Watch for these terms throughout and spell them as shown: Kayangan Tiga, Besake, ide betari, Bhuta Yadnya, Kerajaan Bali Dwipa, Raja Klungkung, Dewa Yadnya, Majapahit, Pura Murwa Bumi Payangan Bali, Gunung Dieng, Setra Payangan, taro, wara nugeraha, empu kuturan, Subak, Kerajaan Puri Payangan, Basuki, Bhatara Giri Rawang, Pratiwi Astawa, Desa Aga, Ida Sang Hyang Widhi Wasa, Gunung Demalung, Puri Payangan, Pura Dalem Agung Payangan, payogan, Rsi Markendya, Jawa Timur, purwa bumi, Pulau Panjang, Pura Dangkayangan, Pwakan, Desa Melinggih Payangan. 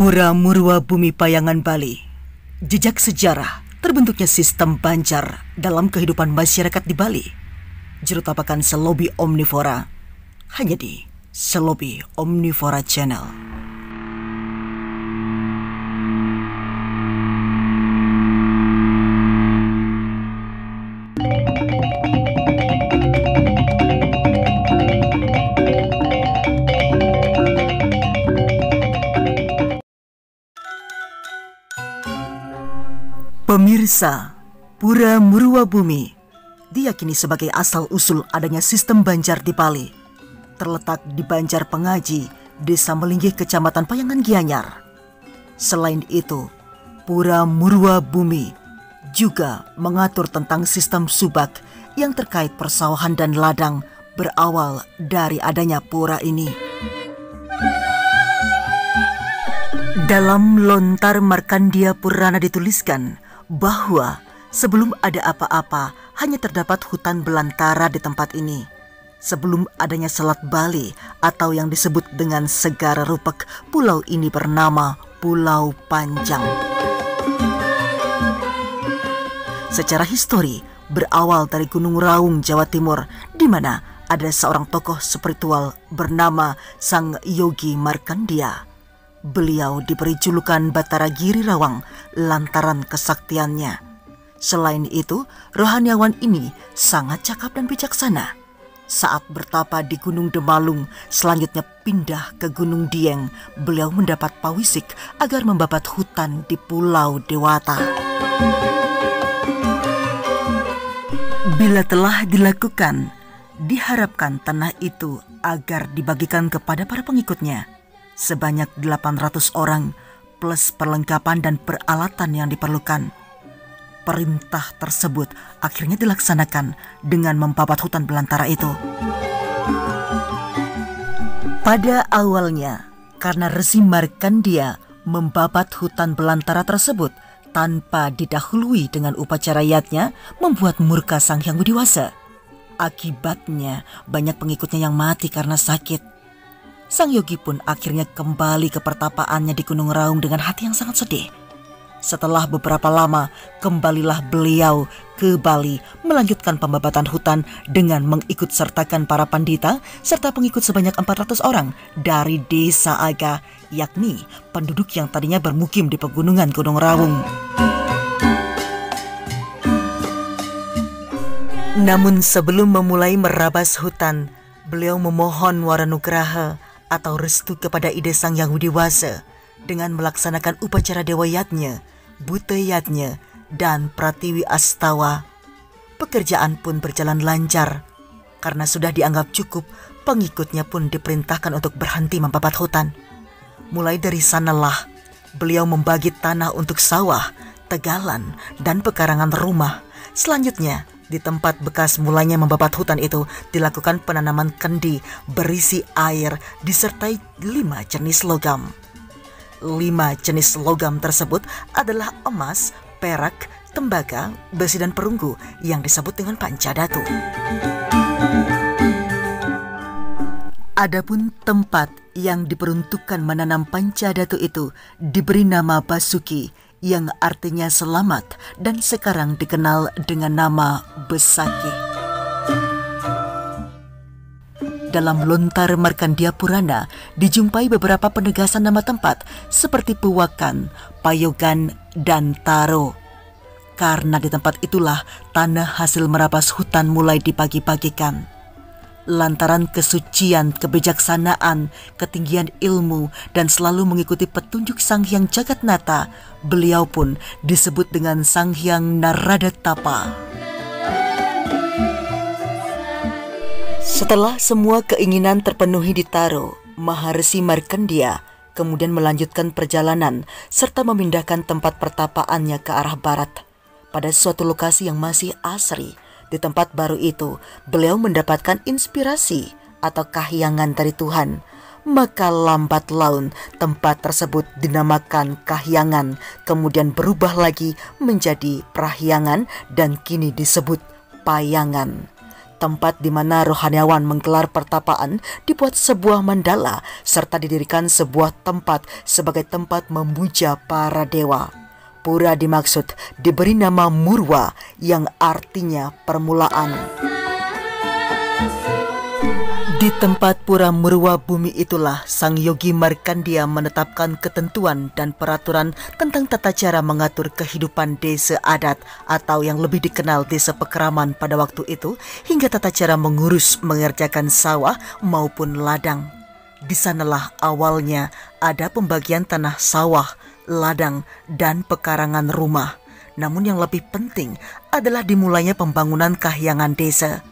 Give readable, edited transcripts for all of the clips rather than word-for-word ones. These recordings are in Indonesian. Pura Murwa Bumi Payangan Bali. Jejak sejarah terbentuknya sistem banjar dalam kehidupan masyarakat di Bali. Jurutapakan Zelobi Omnivora hanya di Zelobi Omnivora Channel. Pemirsa, Pura Murwa Bumi diyakini sebagai asal-usul adanya sistem banjar di Bali. Terletak di Banjar Pengaji, Desa Melinggih, Kecamatan Payangan, Gianyar. Selain itu, Pura Murwa Bumi juga mengatur tentang sistem subak yang terkait persawahan dan ladang berawal dari adanya pura ini. Dalam lontar Markandeya Purana dituliskan bahwa sebelum ada apa-apa hanya terdapat hutan belantara di tempat ini. Sebelum adanya Selat Bali atau yang disebut dengan Segara Rupek, pulau ini bernama Pulau Panjang. Secara histori berawal dari Gunung Raung, Jawa Timur, di mana ada seorang tokoh spiritual bernama Sang Yogi Markandeya. Beliau diberi julukan Bhatara Giri Rawang lantaran kesaktiannya. Selain itu, rohaniawan ini sangat cakap dan bijaksana. Saat bertapa di Gunung Demalung, selanjutnya pindah ke Gunung Dieng, beliau mendapat pawisik agar membabat hutan di Pulau Dewata. Bila telah dilakukan, diharapkan tanah itu agar dibagikan kepada para pengikutnya. Sebanyak 800 orang plus perlengkapan dan peralatan yang diperlukan. Perintah tersebut akhirnya dilaksanakan dengan membabat hutan belantara itu. Pada awalnya, karena Resi Markandeya membabat hutan belantara tersebut tanpa didahului dengan upacara yadnya, membuat murka Sang Hyang Widhi Wasa. Akibatnya banyak pengikutnya yang mati karena sakit. Sang Yogi pun akhirnya kembali ke pertapaannya di Gunung Raung dengan hati yang sangat sedih. Setelah beberapa lama, kembalilah beliau ke Bali melanjutkan pembabatan hutan dengan mengikut sertakan para pandita serta pengikut sebanyak 400 orang dari Desa Aga, yakni penduduk yang tadinya bermukim di pegunungan Gunung Raung. Namun sebelum memulai merabas hutan, beliau memohon waranugraha atau restu kepada Ida Sang Hyang Widhi Wasa dengan melaksanakan upacara Dewa Yadnya, Bhuta Yadnya, dan Pratiwi Astawa. Pekerjaan pun berjalan lancar. Karena sudah dianggap cukup, pengikutnya pun diperintahkan untuk berhenti membabat hutan. Mulai dari sanalah, beliau membagi tanah untuk sawah, tegalan, dan pekarangan rumah. Selanjutnya, di tempat bekas mulanya membabat hutan itu dilakukan penanaman kendi berisi air disertai 5 jenis logam. 5 jenis logam tersebut adalah emas, perak, tembaga, besi dan perunggu yang disebut dengan pancadatu. Adapun tempat yang diperuntukkan menanam pancadatu itu diberi nama Basuki, yang artinya selamat dan sekarang dikenal dengan nama Besake. Dalam lontar Markandeya Purana dijumpai beberapa penegasan nama tempat seperti Pwakan, Payogan, dan Taro. Karena di tempat itulah tanah hasil merabas hutan mulai dibagi-bagikan. Lantaran kesucian, kebijaksanaan, ketinggian ilmu, dan selalu mengikuti petunjuk Sang Hyang Jagatnata, beliau pun disebut dengan Sang Hyang Naradatapa. Setelah semua keinginan terpenuhi di Taro, Maharesi Markandeya kemudian melanjutkan perjalanan serta memindahkan tempat pertapaannya ke arah barat pada suatu lokasi yang masih asri. Di tempat baru itu, beliau mendapatkan inspirasi atau kahyangan dari Tuhan. Maka lambat laun, tempat tersebut dinamakan Kahyangan, kemudian berubah lagi menjadi Prahyangan dan kini disebut Payangan. tempat di mana rohaniawan menggelar pertapaan, dibuat sebuah mandala serta didirikan sebuah tempat sebagai tempat memuja para dewa. Pura dimaksud diberi nama Murwa yang artinya permulaan. Di tempat Pura Murwa Bumi itulah Sang Yogi Markandeya menetapkan ketentuan dan peraturan tentang tata cara mengatur kehidupan desa adat atau yang lebih dikenal desa pekeraman pada waktu itu, hingga tata cara mengurus mengerjakan sawah maupun ladang. Di sanalah awalnya ada pembagian tanah sawah, ladang, dan pekarangan rumah. Namun yang lebih penting adalah dimulainya pembangunan kahyangan desa.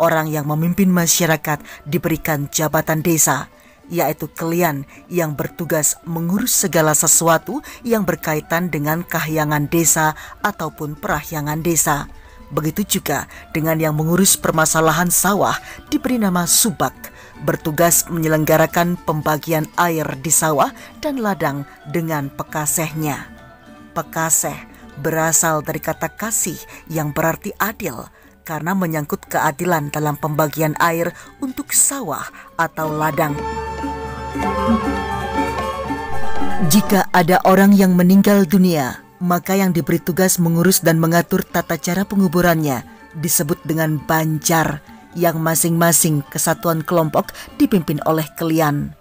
Orang yang memimpin masyarakat diberikan jabatan desa, yaitu kelian yang bertugas mengurus segala sesuatu yang berkaitan dengan kahyangan desa ataupun perahyangan desa. Begitu juga dengan yang mengurus permasalahan sawah diberi nama Subak, bertugas menyelenggarakan pembagian air di sawah dan ladang dengan pekasehnya. Pekaseh berasal dari kata kasih yang berarti adil, karena menyangkut keadilan dalam pembagian air untuk sawah atau ladang. Jika ada orang yang meninggal dunia, maka yang diberi tugas mengurus dan mengatur tata cara penguburannya disebut dengan banjar, yang masing-masing kesatuan kelompok dipimpin oleh kelian.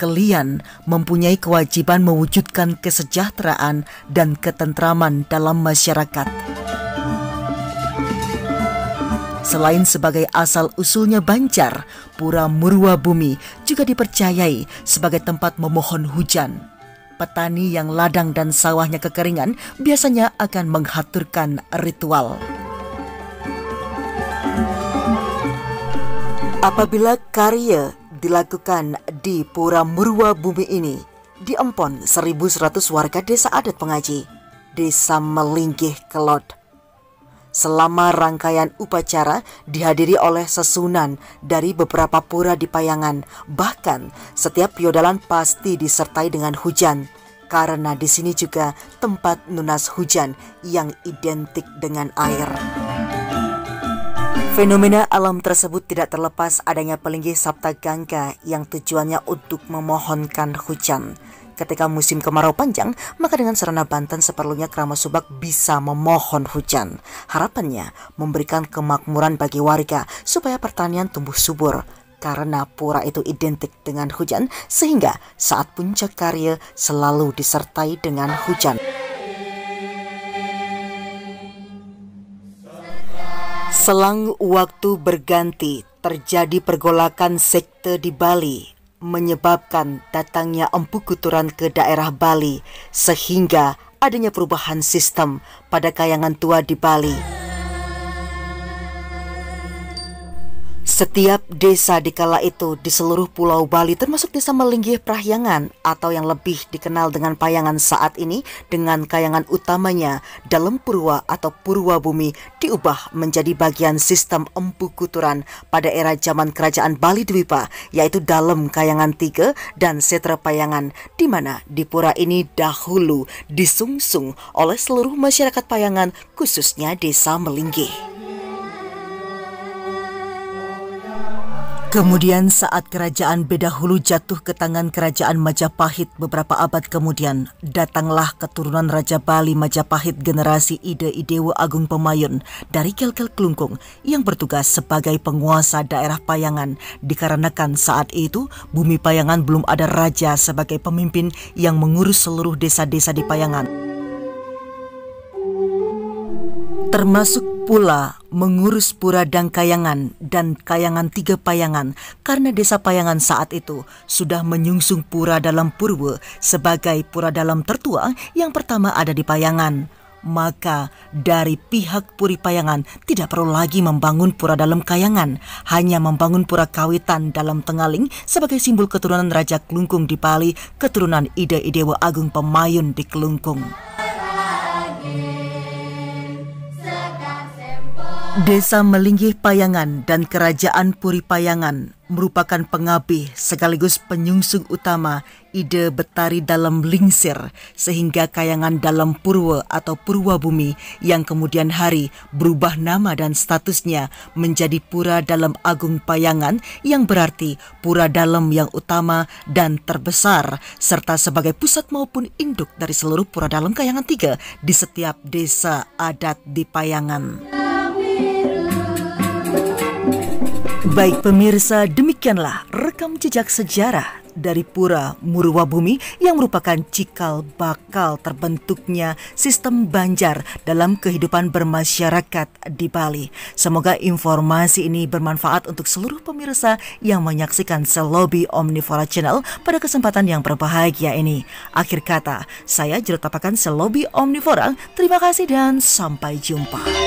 Kelian mempunyai kewajiban mewujudkan kesejahteraan dan ketentraman dalam masyarakat. Selain sebagai asal-usulnya banjar, Pura Murwa Bumi juga dipercayai sebagai tempat memohon hujan. Petani yang ladang dan sawahnya kekeringan biasanya akan menghaturkan ritual. Apabila karya dilakukan di Pura Murwa Bumi ini, diempon 1.100 warga desa adat Pengaji, desa Melinggih Kelot. Selama rangkaian upacara dihadiri oleh sesunan dari beberapa pura di Payangan, bahkan setiap piodalan pasti disertai dengan hujan, karena di sini juga tempat nunas hujan yang identik dengan air. Fenomena alam tersebut tidak terlepas adanya Pelinggih Saptagangga yang tujuannya untuk memohonkan hujan. Ketika musim kemarau panjang, maka dengan sarana banten seperlunya keramat Subak bisa memohon hujan. Harapannya memberikan kemakmuran bagi warga supaya pertanian tumbuh subur. Karena pura itu identik dengan hujan, sehingga saat puncak karya selalu disertai dengan hujan. Selang waktu berganti, terjadi pergolakan sekte di Bali, menyebabkan datangnya empu kuturan ke daerah Bali, sehingga adanya perubahan sistem pada kayangan tua di Bali. Setiap desa di kala itu di seluruh pulau Bali, termasuk desa Melinggih Prahyangan atau yang lebih dikenal dengan Payangan saat ini, dengan kayangan utamanya Dalem Purwa atau Purwa Bumi, diubah menjadi bagian sistem empu kuturan pada era zaman kerajaan Bali Dwipa, yaitu Dalem Kayangan Tiga dan Setra Payangan, di mana di pura ini dahulu disungsung oleh seluruh masyarakat Payangan, khususnya desa Melinggih. Kemudian saat kerajaan Bedahulu jatuh ke tangan kerajaan Majapahit beberapa abad kemudian, datanglah keturunan Raja Bali Majapahit generasi Ide-Idewa Agung Pemayun dari Kel-Kel Klungkung yang bertugas sebagai penguasa daerah Payangan, dikarenakan saat itu Bumi Payangan belum ada raja sebagai pemimpin yang mengurus seluruh desa-desa di Payangan. Termasuk pula mengurus Pura Dangkayangan dan Kayangan Tiga Payangan, karena desa Payangan saat itu sudah menyungsung Pura Dalem Purwa sebagai pura dalam tertua yang pertama ada di Payangan. Maka dari pihak Puri Payangan tidak perlu lagi membangun Pura Dalem Kayangan, hanya membangun Pura Kawitan Dalem Tengaling sebagai simbol keturunan Raja Klungkung di Bali, keturunan Ide-Idewa Agung Pemayun di Klungkung. Bye. Desa Melinggih Payangan dan Kerajaan Puri Payangan merupakan pengabih sekaligus penyungsung utama ide Betari Dalem Lingsir sehingga Kayangan Dalem Purwa atau Purwa Bumi yang kemudian hari berubah nama dan statusnya menjadi Pura Dalem Agung Payangan yang berarti Pura Dalem yang utama dan terbesar serta sebagai pusat maupun induk dari seluruh Pura Dalem Kayangan Tiga di setiap desa adat di Payangan. Baik pemirsa, demikianlah rekam jejak sejarah dari Pura Murwa Bumi yang merupakan cikal bakal terbentuknya sistem Banjar dalam kehidupan bermasyarakat di Bali. Semoga informasi ini bermanfaat untuk seluruh pemirsa yang menyaksikan Zelobi Omnivora Channel pada kesempatan yang berbahagia ini. Akhir kata, saya jurutapakan Zelobi Omnivora. Terima kasih dan sampai jumpa.